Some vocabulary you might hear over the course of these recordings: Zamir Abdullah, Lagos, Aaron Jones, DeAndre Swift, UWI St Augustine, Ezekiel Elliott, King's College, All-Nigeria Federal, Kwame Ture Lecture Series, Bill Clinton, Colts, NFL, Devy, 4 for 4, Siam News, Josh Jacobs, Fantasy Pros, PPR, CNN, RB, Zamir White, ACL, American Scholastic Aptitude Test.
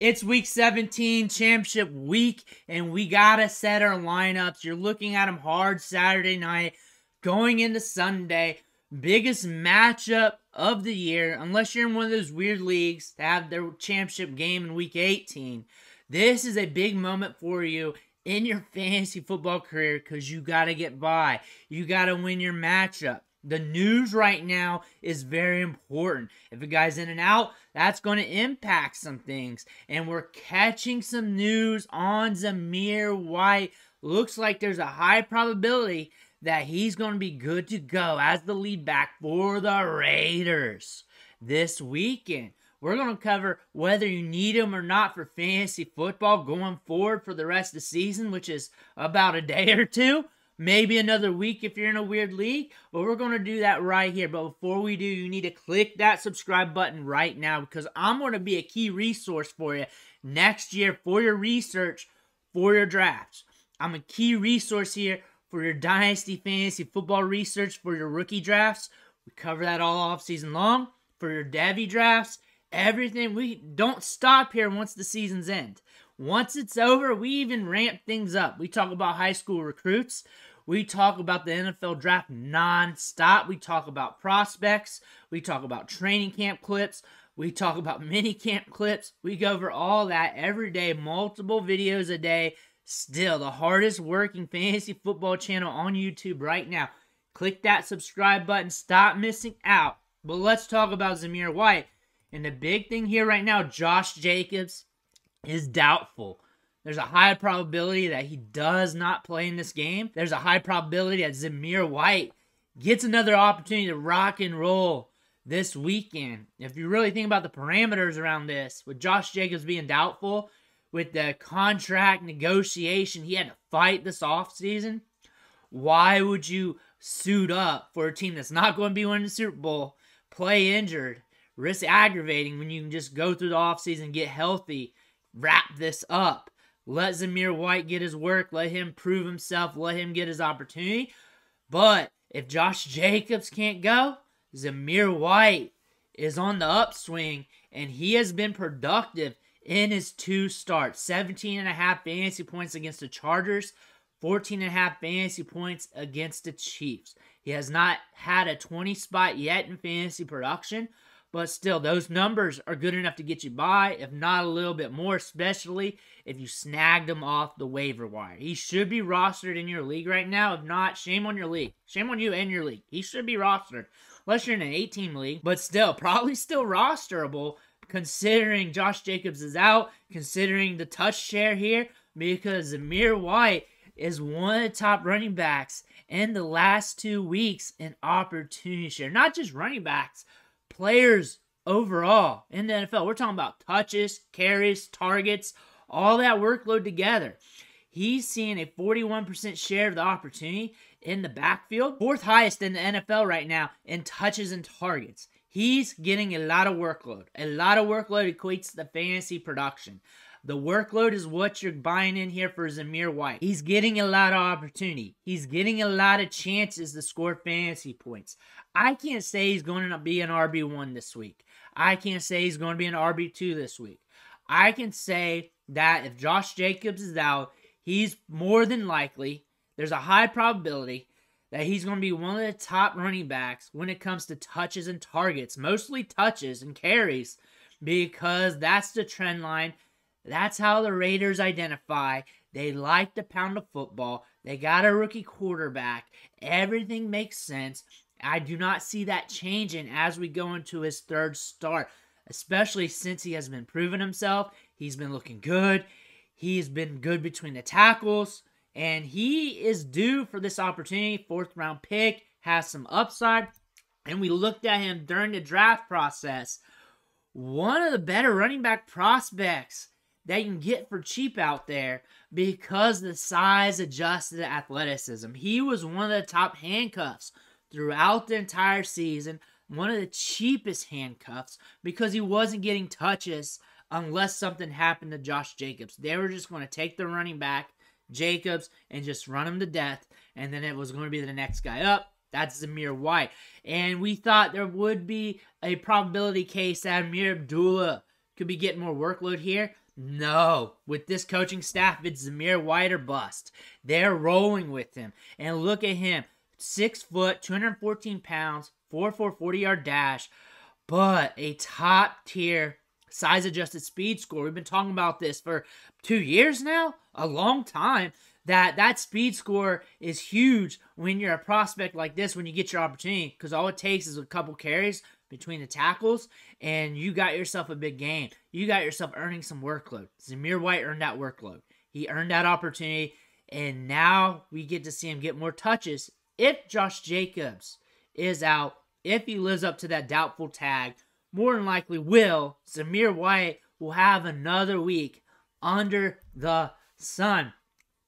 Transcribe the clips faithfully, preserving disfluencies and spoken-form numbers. It's week seventeen, championship week, and we got to set our lineups. You're looking at them hard Saturday night, going into Sunday. Biggest matchup of the year, unless you're in one of those weird leagues that have their championship game in week eighteen. This is a big moment for you in your fantasy football career because you got to get by. You got to win your matchup. The news right now is very important. If a guy's in and out, that's going to impact some things. And we're catching some news on Zamir White. Looks like there's a high probability that he's going to be good to go as the lead back for the Raiders this weekend. We're going to cover whether you need him or not for fantasy football going forward for the rest of the season, which is about a day or two. Maybe another week if you're in a weird league, but we're going to do that right here. But before we do, you need to click that subscribe button right now because I'm going to be a key resource for you next year for your research, for your drafts. I'm a key resource here for your dynasty fantasy football research, for your rookie drafts. We cover that all offseason long. For your Devy drafts, everything. We don't stop here once the season's end. Once it's over, we even ramp things up. We talk about high school recruits. We talk about the N F L draft nonstop. We talk about prospects. We talk about training camp clips. We talk about mini camp clips. We go over all that every day, multiple videos a day. Still, the hardest working fantasy football channel on YouTube right now. Click that subscribe button. Stop missing out. But let's talk about Zamir White. And the big thing here right now, Josh Jacobs is doubtful. There's a high probability that he does not play in this game. There's a high probability that Zamir White gets another opportunity to rock and roll this weekend. If you really think about the parameters around this, with Josh Jacobs being doubtful, with the contract negotiation he had to fight this offseason, why would you suit up for a team that's not going to be winning the Super Bowl, play injured, risk aggravating when you can just go through the offseason, get healthy, wrap this up. Let Zamir White get his work. Let him prove himself. Let him get his opportunity. But if Josh Jacobs can't go, Zamir White is on the upswing, and he has been productive in his two starts. seventeen and a half fantasy points against the Chargers, fourteen and a half fantasy points against the Chiefs. He has not had a twenty spot yet in fantasy production. But still, those numbers are good enough to get you by, if not a little bit more, especially if you snagged him off the waiver wire. He should be rostered in your league right now. If not, shame on your league. Shame on you and your league. He should be rostered, unless you're in an eight-team league. But still, probably still rosterable, considering Josh Jacobs is out, considering the touch share here, because Zamir White is one of the top running backs in the last two weeks in opportunity share. Not just running backs, players overall in the N F L. We're talking about touches, carries, targets, all that workload together. He's seeing a forty-one percent share of the opportunity in the backfield, fourth highest in the N F L right now in touches and targets. He's getting a lot of workload. A lot of workload equates to fantasy production. The workload is what you're buying in here for Zamir White. He's getting a lot of opportunity. He's getting a lot of chances to score fantasy points. I can't say he's going to be an R B one this week. I can't say he's going to be an R B two this week. I can say that if Josh Jacobs is out, he's more than likely, there's a high probability that he's going to be one of the top running backs when it comes to touches and targets, mostly touches and carries, because that's the trend line. That's how the Raiders identify. They like to pound the football. They got a rookie quarterback. Everything makes sense. I do not see that changing as we go into his third start, especially since he has been proving himself. He's been looking good. He's been good between the tackles. And he is due for this opportunity. Fourth round pick, has some upside. And we looked at him during the draft process. One of the better running back prospects that you can get for cheap out there because the size adjusts to the athleticism. He was one of the top handcuffs throughout the entire season, one of the cheapest handcuffs because he wasn't getting touches unless something happened to Josh Jacobs. They were just going to take the running back, Jacobs, and just run him to death, and then it was going to be the next guy up. That's Zamir White. And we thought there would be a probability case that Zamir Abdullah could be getting more workload here. No, with this coaching staff, it's Zamir White or bust. They're rolling with him. And look at him, six foot, two hundred fourteen pounds, four four, forty-yard dash, but a top-tier size-adjusted speed score. We've been talking about this for two years now, a long time. That that speed score is huge when you're a prospect like this, when you get your opportunity, because all it takes is a couple carries between the tackles, and you got yourself a big game. You got yourself earning some workload. Zamir White earned that workload. He earned that opportunity, and now we get to see him get more touches. If Josh Jacobs is out, if he lives up to that doubtful tag, more than likely will, Zamir White will have another week under the sun.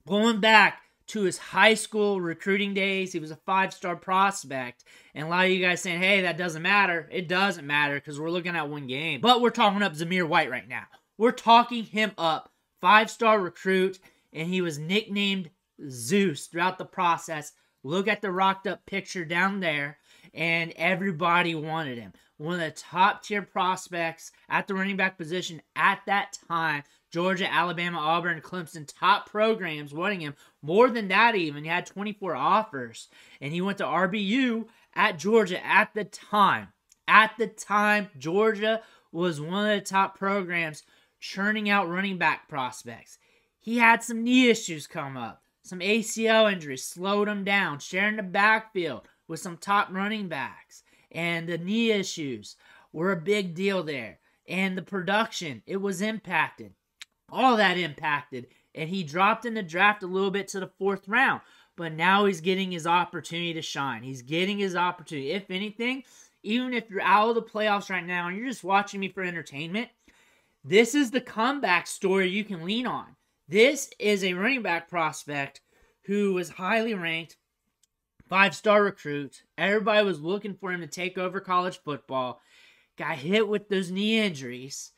Going back to his high school recruiting days, he was a five-star prospect. And a lot of you guys saying, hey, that doesn't matter. It doesn't matter because we're looking at one game. But we're talking up Zamir White right now. We're talking him up. Five-star recruit, and he was nicknamed Zeus throughout the process. Look at the rocked-up picture down there, and everybody wanted him. One of the top-tier prospects at the running back position at that time. Georgia, Alabama, Auburn, Clemson, top programs wanting him. More than that even, he had twenty-four offers. And he went to R B U at Georgia at the time. At the time, Georgia was one of the top programs churning out running back prospects. He had some knee issues come up. Some A C L injuries slowed him down. Sharing the backfield with some top running backs. And the knee issues were a big deal there. And the production, it was impacted. All that impacted, and he dropped in the draft a little bit to the fourth round, but now he's getting his opportunity to shine. He's getting his opportunity. If anything, even if you're out of the playoffs right now and you're just watching me for entertainment, this is the comeback story you can lean on. This is a running back prospect who was highly ranked, five-star recruit. Everybody was looking for him to take over college football. Got hit with those knee injuries.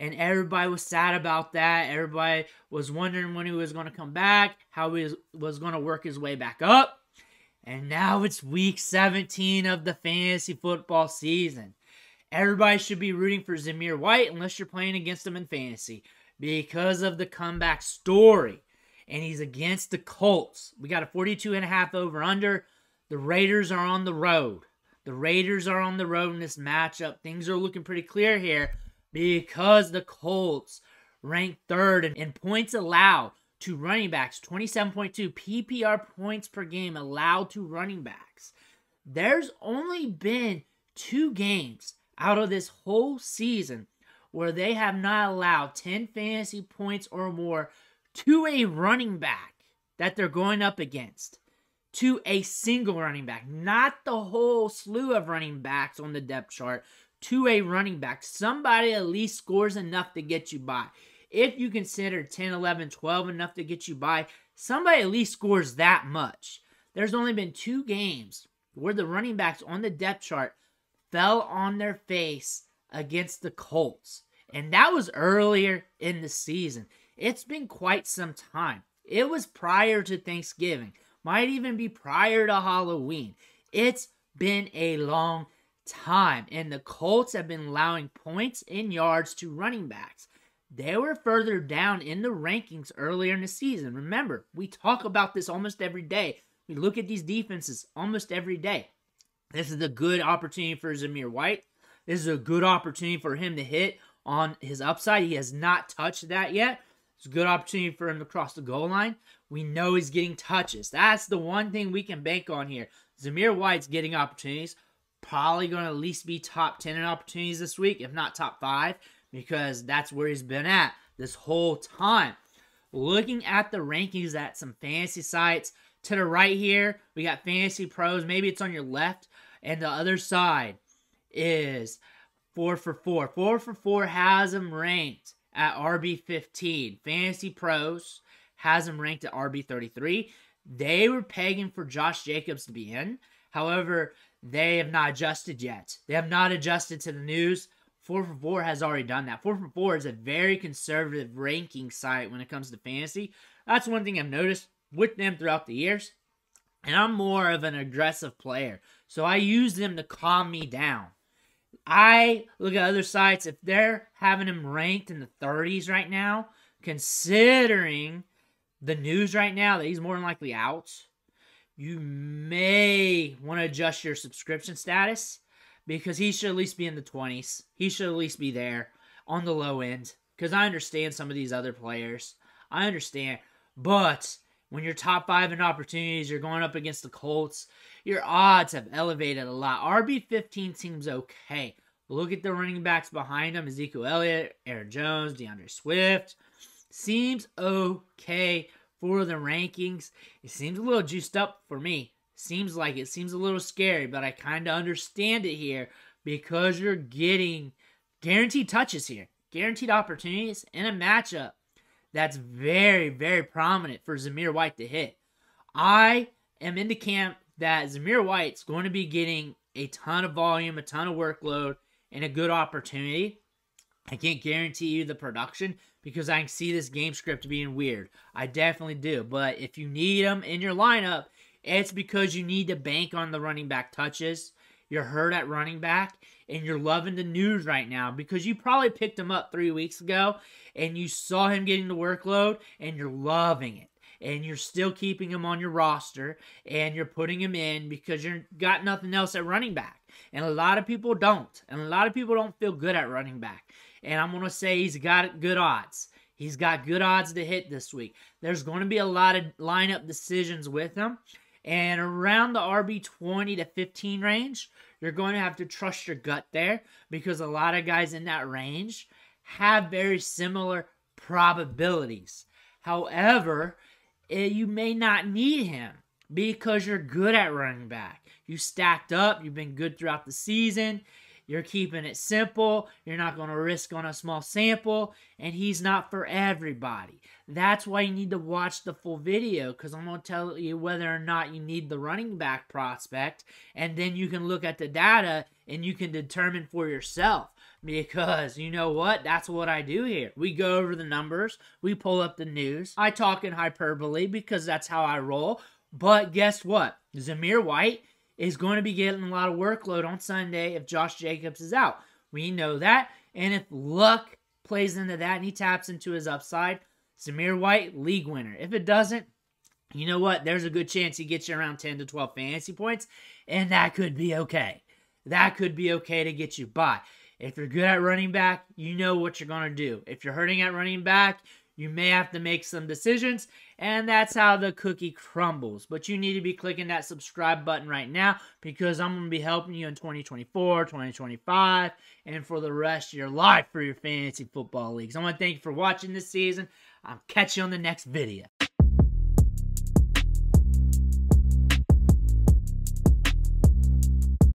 And everybody was sad about that. Everybody was wondering when he was going to come back, how he was going to work his way back up. And now it's week seventeen of the fantasy football season. Everybody should be rooting for Zamir White unless you're playing against him in fantasy because of the comeback story. And he's against the Colts. We got a forty-two and a half over-under. The Raiders are on the road. The Raiders are on the road in this matchup. Things are looking pretty clear here. Because the Colts ranked third in points allowed to running backs, twenty-seven point two P P R points per game allowed to running backs. There's only been two games out of this whole season where they have not allowed ten fantasy points or more to a running back that they're going up against. To a single running back, not the whole slew of running backs on the depth chart. To a running back, somebody at least scores enough to get you by. If you consider ten, eleven, twelve enough to get you by, somebody at least scores that much. There's only been two games where the running backs on the depth chart fell on their face against the Colts. And that was earlier in the season. It's been quite some time. It was prior to Thanksgiving. Might even be prior to Halloween. It's been a long time. time and the Colts have been allowing points and yards to running backs. They were further down in the rankings earlier in the season. Remember, we talk about this almost every day. We look at these defenses almost every day. This is a good opportunity for Zamir White. This is a good opportunity for him to hit on his upside. He has not touched that yet. It's a good opportunity for him to cross the goal line. We know he's getting touches. That's the one thing we can bank on here. Zamir White's getting opportunities. Probably going to at least be top ten in opportunities this week, if not top five, because that's where he's been at this whole time. Looking at the rankings at some fantasy sites, to the right here, we got Fantasy Pros. Maybe it's on your left, and the other side is four for four. four for four has him ranked at R B fifteen. Fantasy Pros has him ranked at R B thirty-three. They were pegging for Josh Jacobs to be in. However, they have not adjusted yet. They have not adjusted to the news. four for four has already done that. four for four is a very conservative ranking site when it comes to fantasy. That's one thing I've noticed with them throughout the years. And I'm more of an aggressive player. So I use them to calm me down. I look at other sites, if they're having him ranked in the thirties right now, considering the news right now that he's more than likely out, you may want to adjust your subscription status because he should at least be in the twenties. He should at least be there on the low end because I understand some of these other players. I understand, but when you're top five in opportunities, you're going up against the Colts, your odds have elevated a lot. R B fifteen seems okay. Look at the running backs behind him. Ezekiel Elliott, Aaron Jones, DeAndre Swift. Seems okay for the rankings. It seems a little juiced up for me. Seems like it. Seems a little scary, but I kind of understand it here because you're getting guaranteed touches here. Guaranteed opportunities in a matchup that's very, very prominent for Zamir White to hit. I am in the camp that Zamir White's going to be getting a ton of volume, a ton of workload, and a good opportunity. I can't guarantee you the production because I can see this game script being weird. I definitely do. But if you need him in your lineup, it's because you need to bank on the running back touches. You're hurt at running back, and you're loving the news right now because you probably picked him up three weeks ago, and you saw him getting the workload, and you're loving it. And you're still keeping him on your roster, and you're putting him in because you've got nothing else at running back. And a lot of people don't. And a lot of people don't feel good at running back. And I'm going to say he's got good odds. He's got good odds to hit this week. There's going to be a lot of lineup decisions with him. And around the R B twenty to fifteen range, you're going to have to trust your gut there because a lot of guys in that range have very similar probabilities. However, you may not need him because you're good at running back. You stacked up. You've been good throughout the season. You're keeping it simple. You're not going to risk on a small sample. And he's not for everybody. That's why you need to watch the full video, because I'm going to tell you whether or not you need the running back prospect. And then you can look at the data and you can determine for yourself. Because, you know what? That's what I do here. We go over the numbers. We pull up the news. I talk in hyperbole because that's how I roll. But guess what? Zamir White is going to be getting a lot of workload on Sunday if Josh Jacobs is out. We know that. And if luck plays into that and he taps into his upside, Zamir White, league winner. If it doesn't, you know what? There's a good chance he gets you around ten to twelve fantasy points, and that could be okay. That could be okay to get you by. If you're good at running back, you know what you're going to do. If you're hurting at running back, you may have to make some decisions, and that's how the cookie crumbles. But you need to be clicking that subscribe button right now because I'm going to be helping you in twenty twenty-four, twenty twenty-five, and for the rest of your life for your fantasy football leagues. I want to thank you for watching this season. I'll catch you on the next video.